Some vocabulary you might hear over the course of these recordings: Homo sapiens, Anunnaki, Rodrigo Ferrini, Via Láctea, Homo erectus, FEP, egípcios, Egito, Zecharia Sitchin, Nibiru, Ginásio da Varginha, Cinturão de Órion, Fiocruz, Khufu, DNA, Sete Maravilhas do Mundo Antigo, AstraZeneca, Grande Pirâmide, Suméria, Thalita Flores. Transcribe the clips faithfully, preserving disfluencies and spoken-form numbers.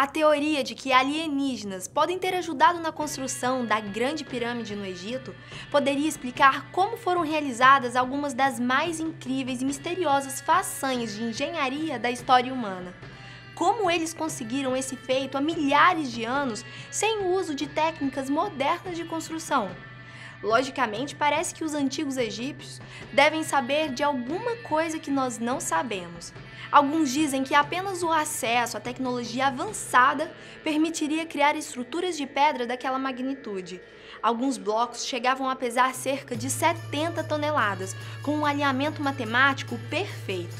A teoria de que alienígenas podem ter ajudado na construção da Grande Pirâmide no Egito poderia explicar como foram realizadas algumas das mais incríveis e misteriosas façanhas de engenharia da história humana. Como eles conseguiram esse feito há milhares de anos sem o uso de técnicas modernas de construção? Logicamente, parece que os antigos egípcios devem saber de alguma coisa que nós não sabemos. Alguns dizem que apenas o acesso à tecnologia avançada permitiria criar estruturas de pedra daquela magnitude. Alguns blocos chegavam a pesar cerca de setenta toneladas, com um alinhamento matemático perfeito.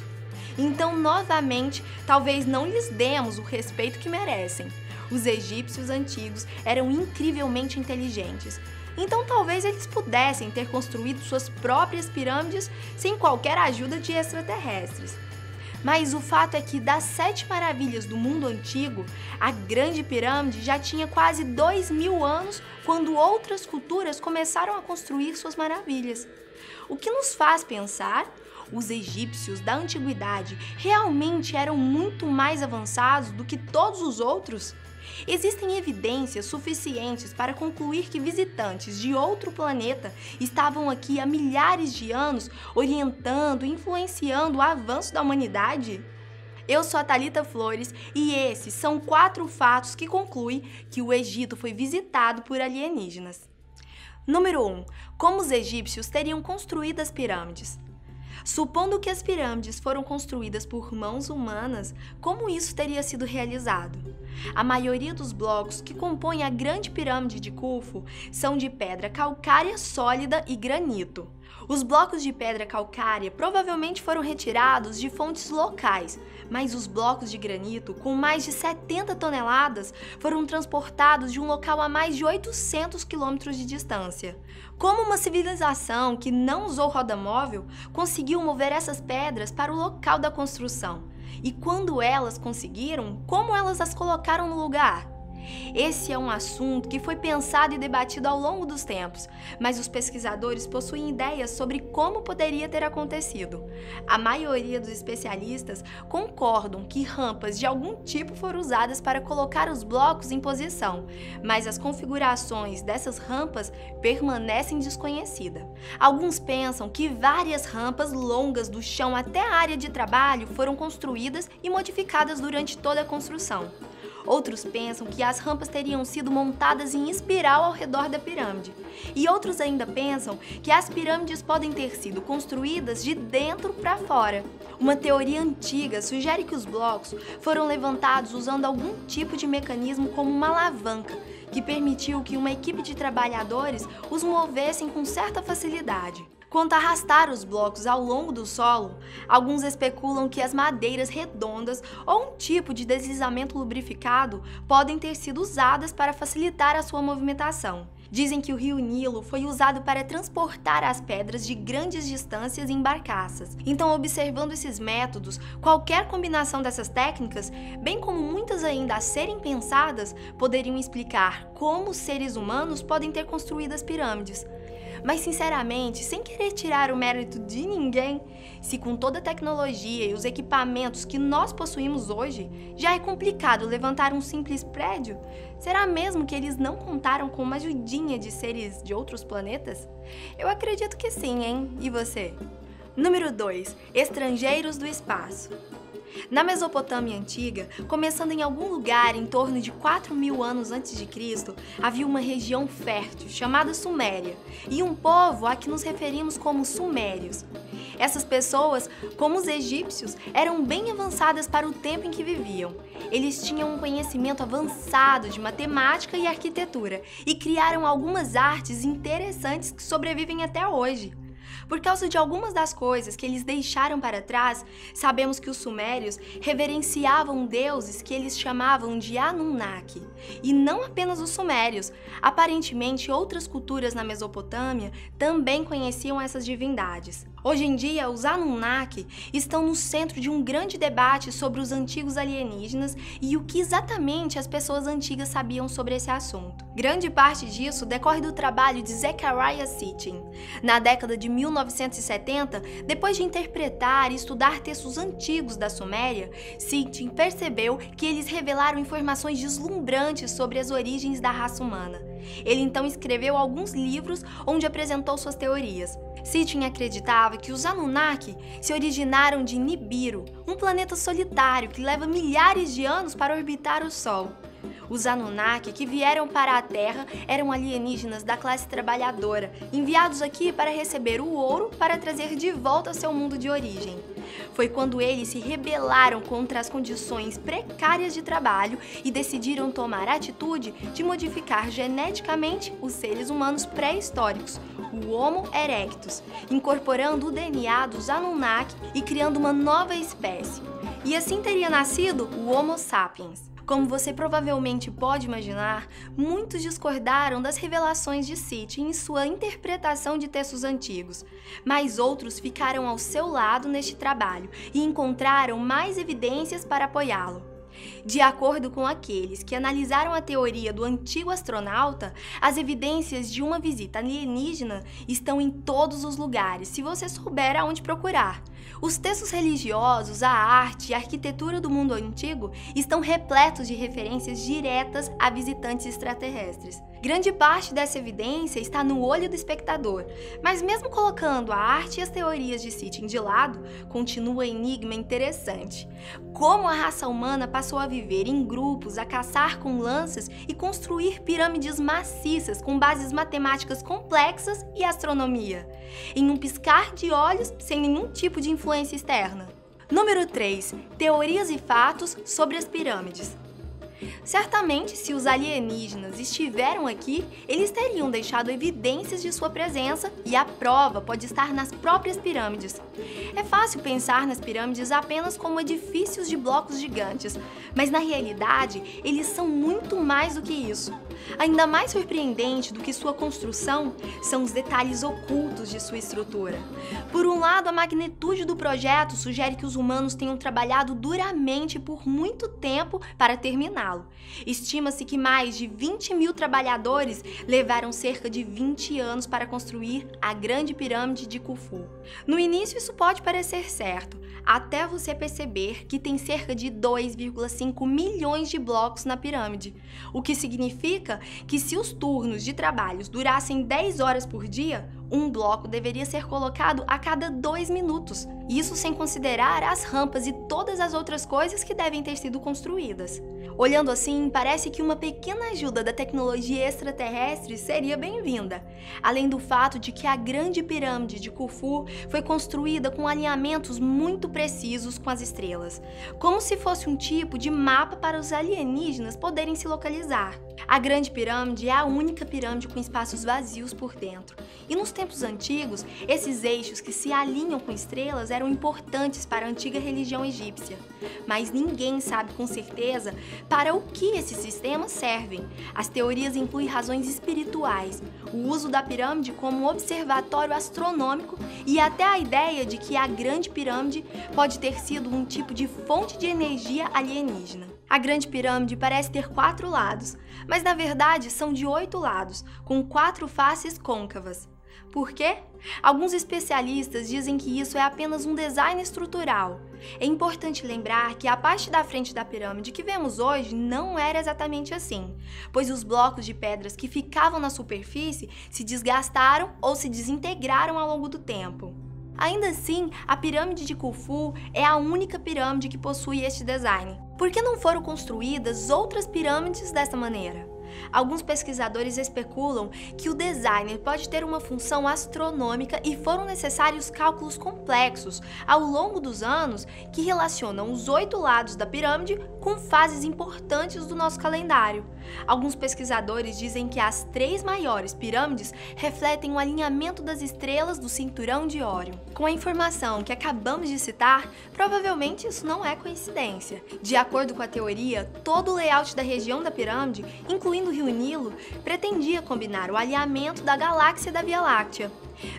Então, novamente, talvez não lhes demos o respeito que merecem. Os egípcios antigos eram incrivelmente inteligentes. Então talvez eles pudessem ter construído suas próprias pirâmides sem qualquer ajuda de extraterrestres. Mas o fato é que das Sete Maravilhas do Mundo Antigo, a Grande Pirâmide já tinha quase dois mil anos quando outras culturas começaram a construir suas maravilhas. O que nos faz pensar? Os egípcios da antiguidade realmente eram muito mais avançados do que todos os outros? Existem evidências suficientes para concluir que visitantes de outro planeta estavam aqui há milhares de anos orientando e influenciando o avanço da humanidade? Eu sou a Thalita Flores e esses são quatro fatos que concluem que o Egito foi visitado por alienígenas. Número um. Como os egípcios teriam construído as pirâmides? Supondo que as pirâmides foram construídas por mãos humanas, como isso teria sido realizado? A maioria dos blocos que compõem a Grande Pirâmide de Khufu são de pedra calcária sólida e granito. Os blocos de pedra calcária provavelmente foram retirados de fontes locais, mas os blocos de granito, com mais de setenta toneladas, foram transportados de um local a mais de oitocentos quilômetros de distância. Como uma civilização que não usou roda móvel conseguiu mover essas pedras para o local da construção? E quando elas conseguiram, como elas as colocaram no lugar? Esse é um assunto que foi pensado e debatido ao longo dos tempos, mas os pesquisadores possuem ideias sobre como poderia ter acontecido. A maioria dos especialistas concordam que rampas de algum tipo foram usadas para colocar os blocos em posição, mas as configurações dessas rampas permanecem desconhecidas. Alguns pensam que várias rampas longas do chão até a área de trabalho foram construídas e modificadas durante toda a construção. Outros pensam que as rampas teriam sido montadas em espiral ao redor da pirâmide. E outros ainda pensam que as pirâmides podem ter sido construídas de dentro para fora. Uma teoria antiga sugere que os blocos foram levantados usando algum tipo de mecanismo como uma alavanca, que permitiu que uma equipe de trabalhadores os movessem com certa facilidade. Quanto a arrastar os blocos ao longo do solo, alguns especulam que as madeiras redondas ou um tipo de deslizamento lubrificado podem ter sido usadas para facilitar a sua movimentação. Dizem que o rio Nilo foi usado para transportar as pedras de grandes distâncias em barcaças. Então, observando esses métodos, qualquer combinação dessas técnicas, bem como muitas ainda a serem pensadas, poderiam explicar como os seres humanos podem ter construído as pirâmides. Mas, sinceramente, sem querer tirar o mérito de ninguém, se com toda a tecnologia e os equipamentos que nós possuímos hoje, já é complicado levantar um simples prédio, será mesmo que eles não contaram com uma ajudinha de seres de outros planetas? Eu acredito que sim, hein? E você? Número dois. Estrangeiros do espaço. Na Mesopotâmia Antiga, começando em algum lugar em torno de quatro mil anos antes de Cristo, havia uma região fértil chamada Suméria e um povo a que nos referimos como Sumérios. Essas pessoas, como os egípcios, eram bem avançadas para o tempo em que viviam. Eles tinham um conhecimento avançado de matemática e arquitetura e criaram algumas artes interessantes que sobrevivem até hoje. Por causa de algumas das coisas que eles deixaram para trás, sabemos que os sumérios reverenciavam deuses que eles chamavam de Anunnaki. E não apenas os sumérios, aparentemente outras culturas na Mesopotâmia também conheciam essas divindades. Hoje em dia, os Anunnaki estão no centro de um grande debate sobre os antigos alienígenas e o que exatamente as pessoas antigas sabiam sobre esse assunto. Grande parte disso decorre do trabalho de Zecharia Sitchin. Na década de mil novecentos e setenta, depois de interpretar e estudar textos antigos da Suméria, Sitchin percebeu que eles revelaram informações deslumbrantes sobre as origens da raça humana. Ele então escreveu alguns livros onde apresentou suas teorias. Sitchin acreditava que os Anunnaki se originaram de Nibiru, um planeta solitário que leva milhares de anos para orbitar o Sol. Os Anunnaki que vieram para a Terra eram alienígenas da classe trabalhadora, enviados aqui para receber o ouro para trazer de volta ao seu mundo de origem. Foi quando eles se rebelaram contra as condições precárias de trabalho e decidiram tomar a atitude de modificar geneticamente os seres humanos pré-históricos, o Homo erectus, incorporando o D N A dos Anunnaki e criando uma nova espécie. E assim teria nascido o Homo sapiens. Como você provavelmente pode imaginar, muitos discordaram das revelações de Sitchin em sua interpretação de textos antigos, mas outros ficaram ao seu lado neste trabalho e encontraram mais evidências para apoiá-lo. De acordo com aqueles que analisaram a teoria do antigo astronauta, as evidências de uma visita alienígena estão em todos os lugares, se você souber aonde procurar. Os textos religiosos, a arte e a arquitetura do mundo antigo estão repletos de referências diretas a visitantes extraterrestres. Grande parte dessa evidência está no olho do espectador, mas mesmo colocando a arte e as teorias de Sitchin de lado, continua um enigma interessante. Como a raça humana passou a viver em grupos, a caçar com lanças e construir pirâmides maciças com bases matemáticas complexas e astronomia, em um piscar de olhos sem nenhum tipo de influência externa. Número três. Teorias e fatos sobre as pirâmides. Certamente, se os alienígenas estiveram aqui, eles teriam deixado evidências de sua presença e a prova pode estar nas próprias pirâmides. É fácil pensar nas pirâmides apenas como edifícios de blocos gigantes, mas na realidade eles são muito mais do que isso. Ainda mais surpreendente do que sua construção são os detalhes ocultos de sua estrutura. Por um lado, a magnitude do projeto sugere que os humanos tenham trabalhado duramente por muito tempo para terminá-lo. Estima-se que mais de vinte mil trabalhadores levaram cerca de vinte anos para construir a Grande Pirâmide de Khufu. No início, isso pode parecer certo, até você perceber que tem cerca de dois vírgula cinco milhões de blocos na pirâmide, o que significa que se os turnos de trabalhos durassem dez horas por dia, um bloco deveria ser colocado a cada dois minutos, isso sem considerar as rampas e todas as outras coisas que devem ter sido construídas. Olhando assim, parece que uma pequena ajuda da tecnologia extraterrestre seria bem-vinda, além do fato de que a Grande Pirâmide de Khufu foi construída com alinhamentos muito precisos com as estrelas, como se fosse um tipo de mapa para os alienígenas poderem se localizar. A Grande Pirâmide é a única pirâmide com espaços vazios por dentro, e nos tempos antigos, esses eixos que se alinham com estrelas eram importantes para a antiga religião egípcia, mas ninguém sabe com certeza para o que esses sistemas servem. As teorias incluem razões espirituais, o uso da pirâmide como observatório astronômico e até a ideia de que a Grande Pirâmide pode ter sido um tipo de fonte de energia alienígena. A Grande Pirâmide parece ter quatro lados, mas na verdade são de oito lados, com quatro faces côncavas. Por quê? Alguns especialistas dizem que isso é apenas um design estrutural. É importante lembrar que a parte da frente da pirâmide que vemos hoje não era exatamente assim, pois os blocos de pedras que ficavam na superfície se desgastaram ou se desintegraram ao longo do tempo. Ainda assim, a pirâmide de Khufu é a única pirâmide que possui este design. Por que não foram construídas outras pirâmides dessa maneira? Alguns pesquisadores especulam que o designer pode ter uma função astronômica e foram necessários cálculos complexos ao longo dos anos que relacionam os oito lados da pirâmide com fases importantes do nosso calendário. Alguns pesquisadores dizem que as três maiores pirâmides refletem o alinhamento das estrelas do Cinturão de Órion. Com a informação que acabamos de citar, provavelmente isso não é coincidência. De acordo com a teoria, todo o layout da região da pirâmide, incluindo o Rio Nilo, pretendia combinar o alinhamento da galáxia da Via Láctea.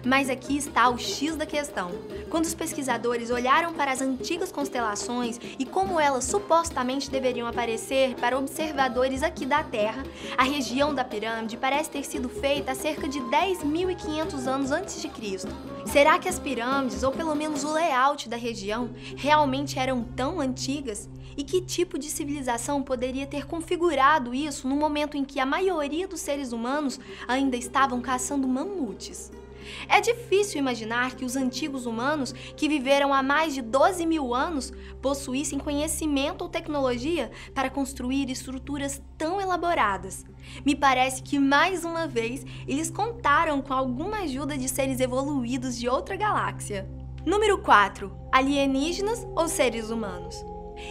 Mas aqui está o X da questão. Quando os pesquisadores olharam para as antigas constelações e como elas supostamente deveriam aparecer para observadores aqui da Terra, a região da pirâmide parece ter sido feita há cerca de dez mil e quinhentos anos antes de Cristo. Será que as pirâmides, ou pelo menos o layout da região, realmente eram tão antigas? E que tipo de civilização poderia ter configurado isso no momento em que a maioria dos seres humanos ainda estavam caçando mamutes? É difícil imaginar que os antigos humanos, que viveram há mais de doze mil anos, possuíssem conhecimento ou tecnologia para construir estruturas tão elaboradas. Me parece que, mais uma vez, eles contaram com alguma ajuda de seres evoluídos de outra galáxia. Número quatro. Alienígenas ou seres humanos?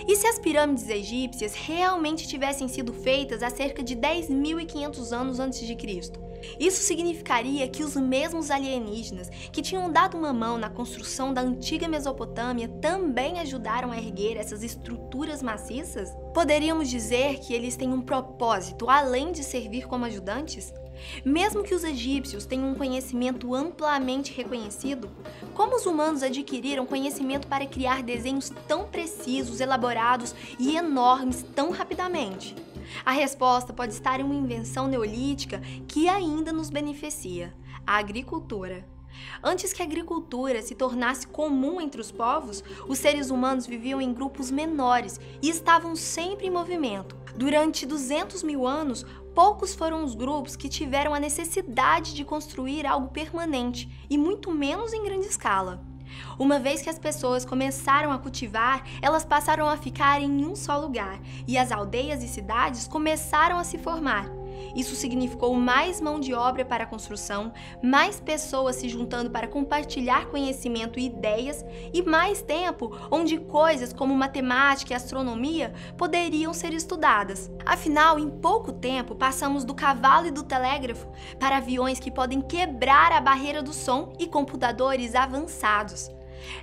E se as pirâmides egípcias realmente tivessem sido feitas há cerca de dez mil e quinhentos anos antes de Cristo? Isso significaria que os mesmos alienígenas que tinham dado uma mão na construção da antiga Mesopotâmia também ajudaram a erguer essas estruturas maciças? Poderíamos dizer que eles têm um propósito além de servir como ajudantes? Mesmo que os egípcios tenham um conhecimento amplamente reconhecido, como os humanos adquiriram conhecimento para criar desenhos tão precisos, elaborados e enormes tão rapidamente? A resposta pode estar em uma invenção neolítica que ainda nos beneficia: a agricultura. Antes que a agricultura se tornasse comum entre os povos, os seres humanos viviam em grupos menores e estavam sempre em movimento. Durante duzentos mil anos, poucos foram os grupos que tiveram a necessidade de construir algo permanente, e muito menos em grande escala. Uma vez que as pessoas começaram a cultivar, elas passaram a ficar em um só lugar, e as aldeias e cidades começaram a se formar. Isso significou mais mão de obra para a construção, mais pessoas se juntando para compartilhar conhecimento e ideias, e mais tempo onde coisas como matemática e astronomia poderiam ser estudadas. Afinal, em pouco tempo, passamos do cavalo e do telégrafo para aviões que podem quebrar a barreira do som e computadores avançados.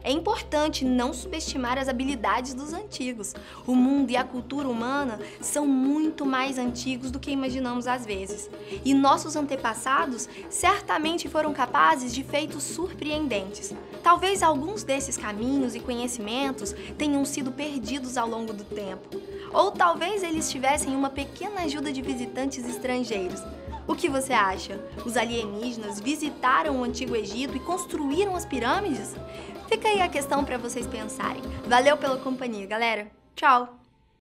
É importante não subestimar as habilidades dos antigos. O mundo e a cultura humana são muito mais antigos do que imaginamos às vezes. E nossos antepassados certamente foram capazes de feitos surpreendentes. Talvez alguns desses caminhos e conhecimentos tenham sido perdidos ao longo do tempo. Ou talvez eles tivessem uma pequena ajuda de visitantes estrangeiros. O que você acha? Os alienígenas visitaram o Antigo Egito e construíram as pirâmides? Fica aí a questão para vocês pensarem. Valeu pela companhia, galera. Tchau!